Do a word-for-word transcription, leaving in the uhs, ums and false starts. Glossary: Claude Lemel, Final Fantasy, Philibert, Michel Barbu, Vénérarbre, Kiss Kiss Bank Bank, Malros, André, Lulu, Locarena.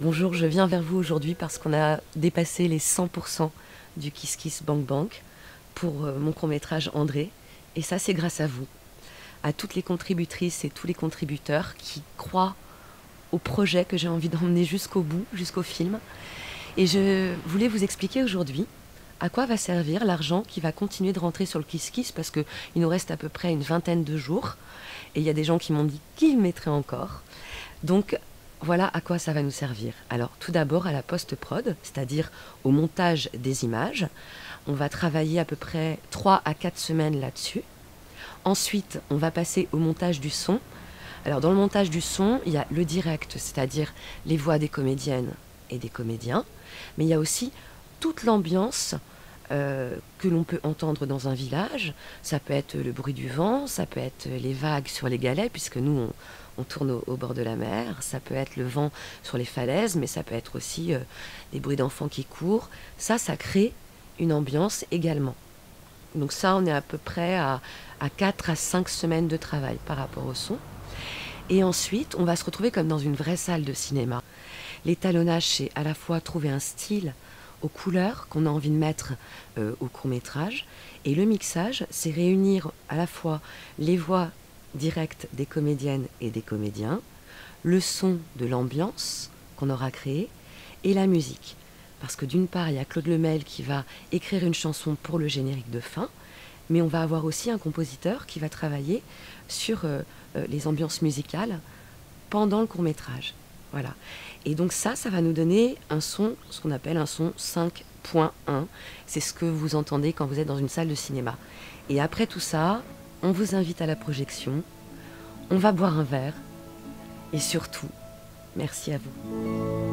Bonjour, je viens vers vous aujourd'hui parce qu'on a dépassé les cent pour cent du Kiss Kiss Bank Bank pour mon court-métrage André. Et ça, c'est grâce à vous, à toutes les contributrices et tous les contributeurs qui croient au projet que j'ai envie d'emmener jusqu'au bout, jusqu'au film. Et je voulais vous expliquer aujourd'hui à quoi va servir l'argent qui va continuer de rentrer sur le Kiss Kiss, parce qu'il nous reste à peu près une vingtaine de jours. Et il y a des gens qui m'ont dit qu'ils mettraient encore. Donc voilà à quoi ça va nous servir. Alors tout d'abord à la post-prod, c'est-à-dire au montage des images. On va travailler à peu près trois à quatre semaines là-dessus. Ensuite, on va passer au montage du son. Alors dans le montage du son, il y a le direct, c'est-à-dire les voix des comédiennes et des comédiens. Mais il y a aussi toute l'ambiance euh, que l'on peut entendre dans un village. Ça peut être le bruit du vent, ça peut être les vagues sur les galets, puisque nous, on, on tourne au, au bord de la mer. Ça peut être le vent sur les falaises, mais ça peut être aussi euh, des bruits d'enfants qui courent. Ça, ça crée une ambiance également. Donc ça, on est à peu près à, à quatre à cinq semaines de travail par rapport au son. Et ensuite, on va se retrouver comme dans une vraie salle de cinéma. L'étalonnage, c'est à la fois trouver un style aux couleurs qu'on a envie de mettre euh, au court-métrage. Et le mixage, c'est réunir à la fois les voix directes des comédiennes et des comédiens, le son de l'ambiance qu'on aura créé et la musique. Parce que d'une part, il y a Claude Lemel qui va écrire une chanson pour le générique de fin, mais on va avoir aussi un compositeur qui va travailler sur euh, les ambiances musicales pendant le court-métrage. Voilà. Et donc ça, ça va nous donner un son, ce qu'on appelle un son cinq point un. C'est ce que vous entendez quand vous êtes dans une salle de cinéma. Et après tout ça, on vous invite à la projection, on va boire un verre, et surtout, merci à vous.